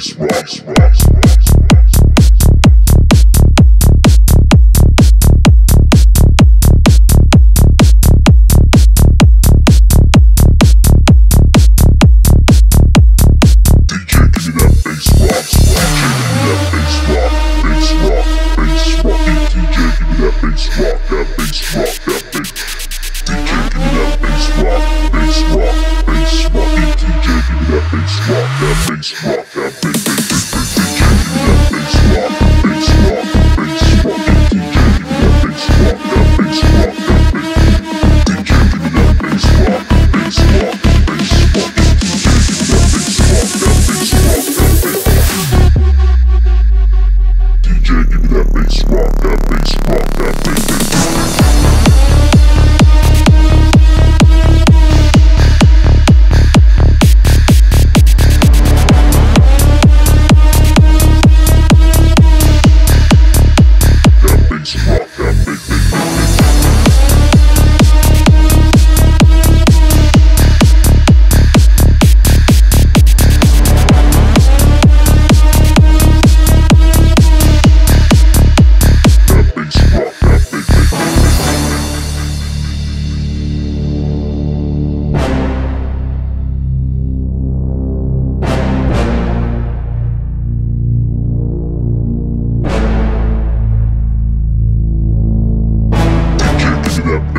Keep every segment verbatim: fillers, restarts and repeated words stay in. Bass Rock, Bass Rock, Bass Rock.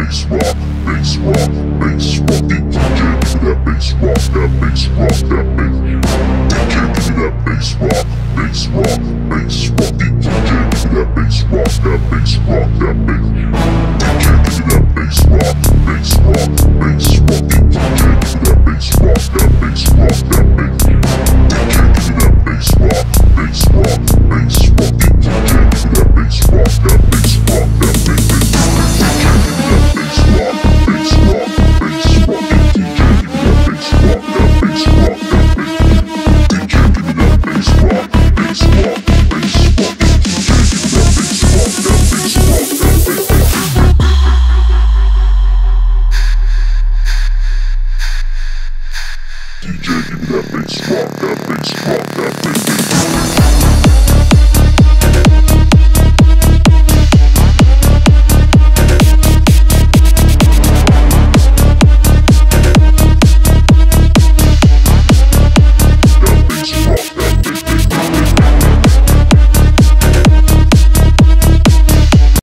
Bass rock, bass rock, bass rock. They can't give me that bass rock, that bass rock, that bass. They can't give me that bass rock, bass rock, bass rock. They can't give me that bass rock, that bass rock, that bass. They can't give me that bass rock, bass rock, bass rock. They can't give me that bass rock, that bass rock, that bass. They can't give me that bass.